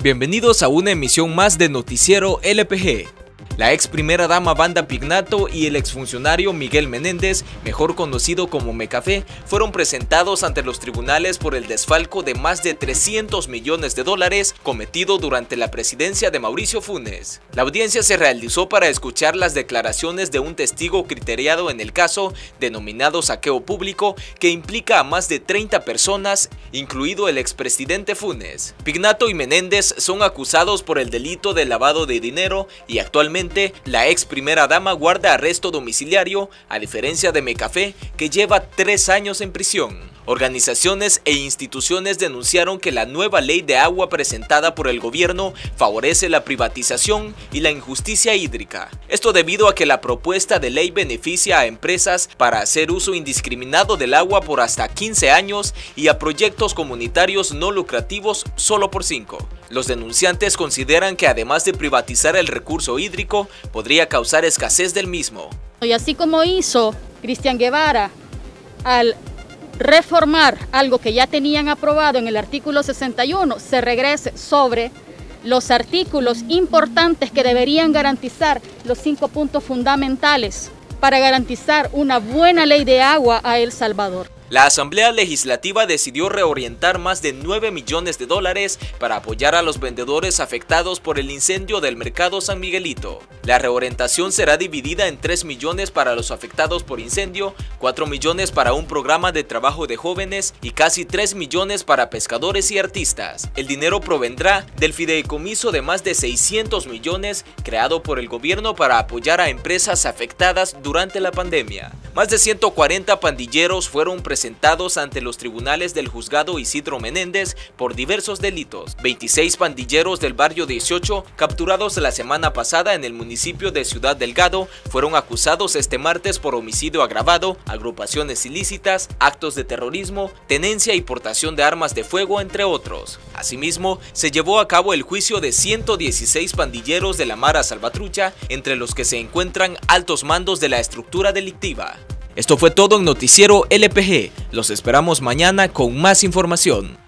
Bienvenidos a una emisión más de Noticiero LPG. La ex primera dama Vanda Pignato y el exfuncionario Miguel Menéndez, mejor conocido como Mecafé, fueron presentados ante los tribunales por el desfalco de más de 300 millones de dólares cometido durante la presidencia de Mauricio Funes. La audiencia se realizó para escuchar las declaraciones de un testigo criteriado en el caso, denominado saqueo público, que implica a más de 30 personas, incluido el expresidente Funes. Pignato y Menéndez son acusados por el delito de lavado de dinero y actualmente la ex primera dama guarda arresto domiciliario, a diferencia de Mecafé, que lleva 3 años en prisión. Organizaciones e instituciones denunciaron que la nueva Ley de Agua presentada por el gobierno favorece la privatización y la injusticia hídrica. Esto debido a que la propuesta de ley beneficia a empresas para hacer uso indiscriminado del agua por hasta 15 años y a proyectos comunitarios no lucrativos solo por 5. Los denunciantes consideran que además de privatizar el recurso hídrico, podría causar escasez del mismo. Y así como hizo Cristian Guevara al reformar algo que ya tenían aprobado en el artículo 61, se regrese sobre los artículos importantes que deberían garantizar los 5 puntos fundamentales para garantizar una buena ley de agua a El Salvador. La Asamblea Legislativa decidió reorientar más de 9 millones de dólares para apoyar a los vendedores afectados por el incendio del Mercado San Miguelito. La reorientación será dividida en 3 millones para los afectados por incendio, 4 millones para un programa de trabajo de jóvenes y casi 3 millones para pescadores y artistas. El dinero provendrá del fideicomiso de más de 600 millones creado por el gobierno para apoyar a empresas afectadas durante la pandemia. Más de 140 pandilleros fueron presentados ante los tribunales del Juzgado Isidro Menéndez por diversos delitos. 26 pandilleros del barrio 18, capturados la semana pasada en el municipio de Ciudad Delgado, fueron acusados este martes por homicidio agravado, agrupaciones ilícitas, actos de terrorismo, tenencia y portación de armas de fuego, entre otros. Asimismo, se llevó a cabo el juicio de 116 pandilleros de la Mara Salvatrucha, entre los que se encuentran altos mandos de la estructura delictiva. Esto fue todo en Noticiero LPG. Los esperamos mañana con más información.